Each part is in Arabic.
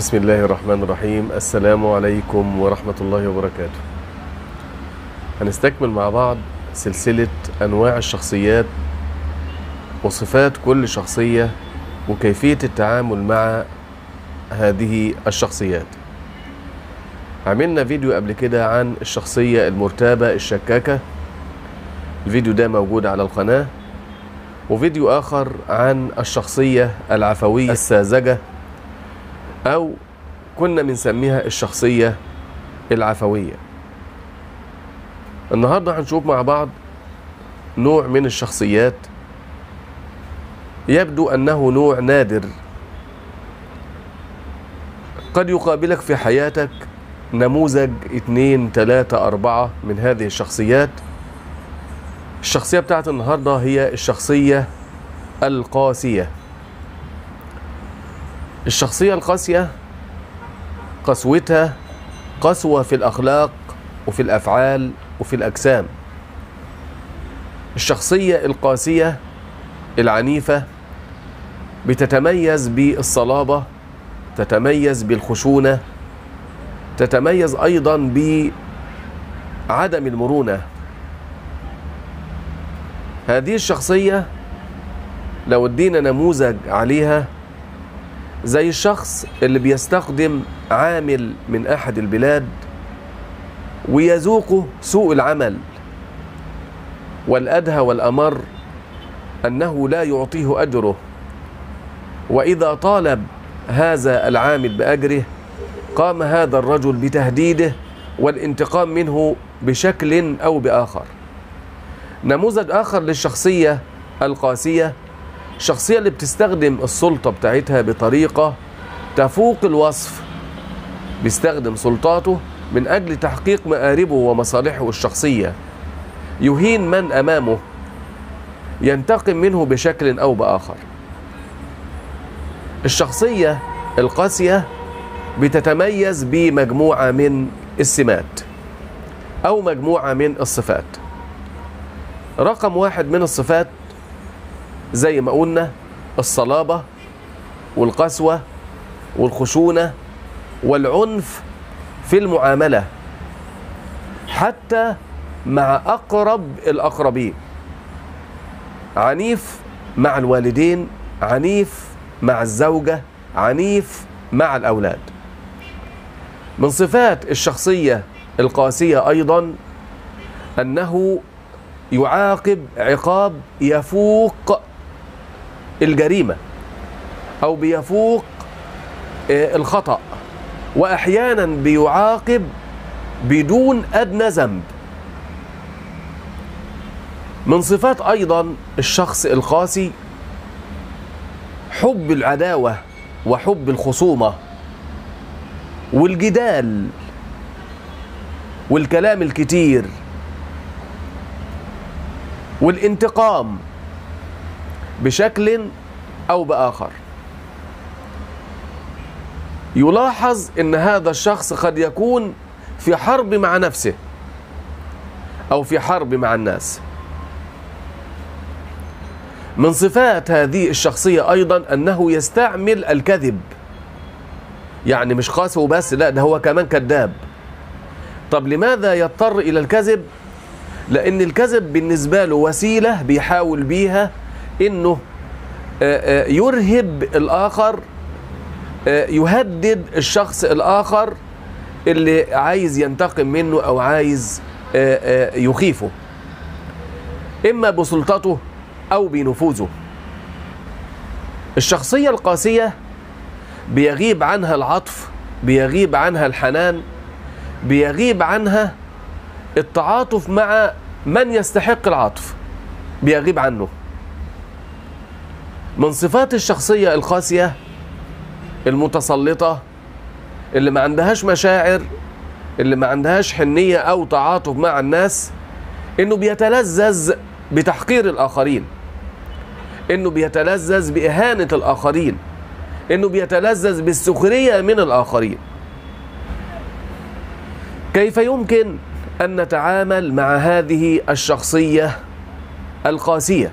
بسم الله الرحمن الرحيم. السلام عليكم ورحمة الله وبركاته. هنستكمل مع بعض سلسلة أنواع الشخصيات وصفات كل شخصية وكيفية التعامل مع هذه الشخصيات. عملنا فيديو قبل كده عن الشخصية المرتابة الشكاكة، الفيديو ده موجود على القناة، وفيديو آخر عن الشخصية العفوية الساذجة، أو كنا بنسميها الشخصية العفوية. النهاردة هنشوف مع بعض نوع من الشخصيات يبدو أنه نوع نادر، قد يقابلك في حياتك نموذج 2 3 4 من هذه الشخصيات. الشخصية بتاعت النهاردة هي الشخصية القاسية. الشخصية القاسية قسوتها قسوة في الأخلاق وفي الأفعال وفي الأجسام. الشخصية القاسية العنيفة بتتميز بالصلابة، تتميز بالخشونة، تتميز أيضا بعدم المرونة. هذه الشخصية لو ادينا نموذج عليها زي الشخص اللي بيستخدم عامل من أحد البلاد ويذوقه سوء العمل، والأدهى والأمر أنه لا يعطيه أجره، وإذا طالب هذا العامل بأجره قام هذا الرجل بتهديده والانتقام منه بشكل أو بآخر. نموذج آخر للشخصية القاسية، الشخصية اللي بتستخدم السلطة بتاعتها بطريقة تفوق الوصف، بيستخدم سلطاته من أجل تحقيق مآربه ومصالحه الشخصية، يهين من أمامه، ينتقم منه بشكل أو بآخر. الشخصية القاسية بتتميز بمجموعة من السمات أو مجموعة من الصفات. رقم 1 من الصفات زي ما قلنا الصلابة والقسوة والخشونة والعنف في المعاملة حتى مع أقرب الأقربين، عنيف مع الوالدين، عنيف مع الزوجة، عنيف مع الأولاد. من صفات الشخصية القاسية أيضا أنه يعاقب عقاب يفوق الجريمة أو بيفوق الخطأ، وأحيانا بيعاقب بدون أدنى ذنب. من صفات أيضا الشخص القاسي حب العداوة وحب الخصومة والجدال والكلام الكتير والانتقام بشكل أو بآخر. يلاحظ أن هذا الشخص قد يكون في حرب مع نفسه أو في حرب مع الناس. من صفات هذه الشخصية أيضا أنه يستعمل الكذب، يعني مش قاسي وبس، لا ده هو كمان كذاب. طب لماذا يضطر إلى الكذب؟ لأن الكذب بالنسبة له وسيلة بيحاول بيها إنه يرهب الآخر، يهدد الشخص الآخر اللي عايز ينتقم منه أو عايز يخيفه، إما بسلطته أو بنفوذه. الشخصية القاسية بيغيب عنها العطف، بيغيب عنها الحنان، بيغيب عنها التعاطف مع من يستحق العطف، بيغيب عنه. من صفات الشخصية القاسية المتسلطة اللي ما عندهاش مشاعر، اللي ما عندهاش حنية أو تعاطف مع الناس، إنه بيتلذذ بتحقير الآخرين، إنه بيتلذذ بإهانة الآخرين، إنه بيتلذذ بالسخرية من الآخرين. كيف يمكن أن نتعامل مع هذه الشخصية القاسية؟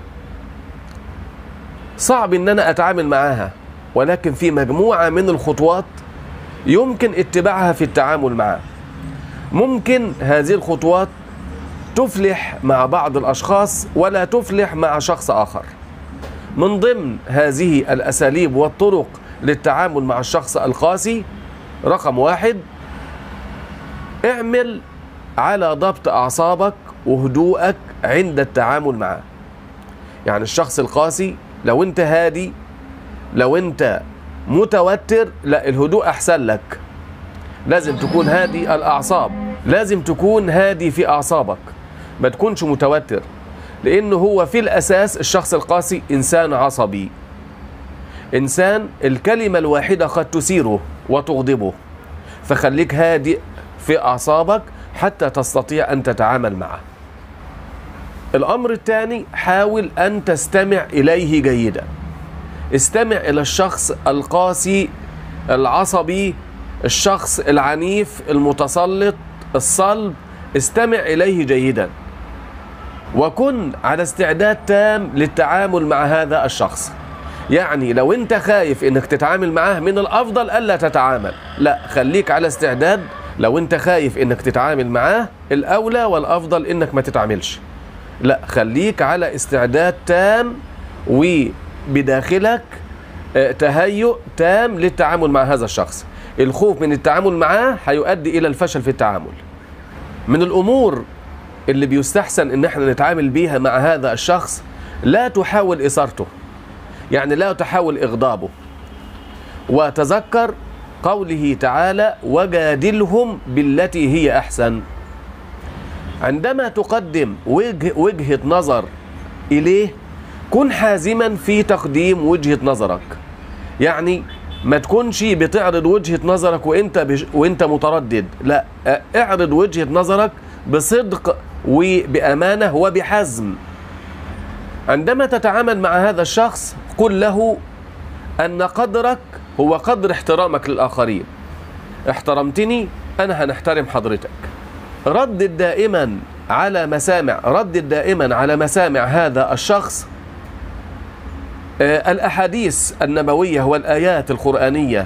صعب أن أنا أتعامل معها، ولكن في مجموعة من الخطوات يمكن اتباعها في التعامل معه. ممكن هذه الخطوات تفلح مع بعض الأشخاص ولا تفلح مع شخص آخر. من ضمن هذه الأساليب والطرق للتعامل مع الشخص القاسي، رقم 1، اعمل على ضبط أعصابك وهدوءك عند التعامل معه. يعني الشخص القاسي لو انت هادي، لو انت متوتر، لا، الهدوء أحسن لك. لازم تكون هادي الأعصاب، لازم تكون هادي في أعصابك، ما تكونش متوتر، لأنه هو في الأساس الشخص القاسي إنسان عصبي، إنسان الكلمة الواحدة قد تثيره وتغضبه. فخليك هادئ في أعصابك حتى تستطيع أن تتعامل معه. الأمر الثاني، حاول أن تستمع إليه جيدا. استمع إلى الشخص القاسي العصبي، الشخص العنيف المتسلط الصلب، استمع إليه جيدا، وكن على استعداد تام للتعامل مع هذا الشخص. يعني لو انت خايف انك تتعامل معاه، من الأفضل ألا تتعامل، لا، خليك على استعداد. لو انت خايف انك تتعامل معاه، الأولى والأفضل انك ما تتعاملش، لا، خليك على استعداد تام، وبداخلك تهيؤ تام للتعامل مع هذا الشخص. الخوف من التعامل معاه هيؤدي إلى الفشل في التعامل. من الأمور اللي بيستحسن إن احنا نتعامل بيها مع هذا الشخص، لا تحاول إثارته، يعني لا تحاول إغضابه. وتذكر قوله تعالى: وجادلهم بالتي هي أحسن. عندما تقدم وجهة نظر إليه، كن حازما في تقديم وجهة نظرك. يعني ما تكونش بتعرض وجهة نظرك وانت متردد، لا، اعرض وجهة نظرك بصدق وبأمانة وبحزم. عندما تتعامل مع هذا الشخص، قل له أن قدرك هو قدر احترامك للآخرين. احترمتني، أنا هنحترم حضرتك. ردد دائما على مسامع هذا الشخص الأحاديث النبوية والآيات القرآنية.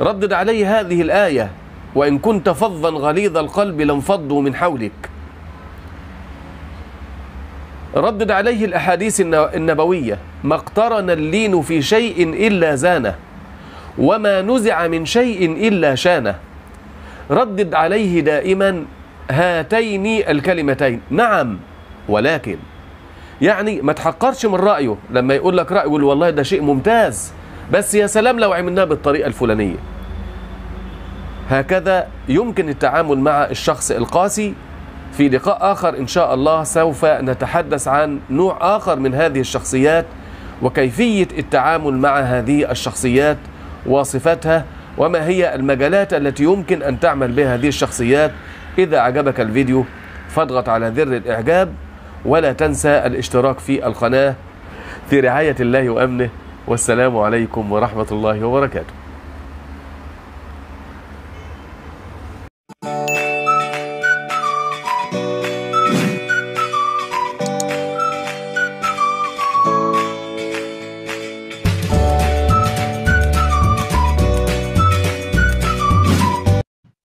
ردد عليه هذه الآية: وإن كنت فظا غليظ القلب لانفضوا من حولك. ردد عليه الأحاديث النبوية: ما اقترن اللين في شيء إلا زانه، وما نزع من شيء إلا شانه. ردد عليه دائما هاتين الكلمتين: نعم ولكن. يعني ما تحقرش من رأيه لما يقول لك رأيه، والله ده شيء ممتاز، بس يا سلام لو عملناه بالطريقة الفلانية. هكذا يمكن التعامل مع الشخص القاسي. في لقاء آخر إن شاء الله سوف نتحدث عن نوع آخر من هذه الشخصيات، وكيفية التعامل مع هذه الشخصيات وصفتها، وما هي المجالات التي يمكن أن تعمل بها هذه الشخصيات. إذا عجبك الفيديو فاضغط على زر الإعجاب، ولا تنسى الاشتراك في القناة. في رعاية الله وأمنه، والسلام عليكم ورحمة الله وبركاته.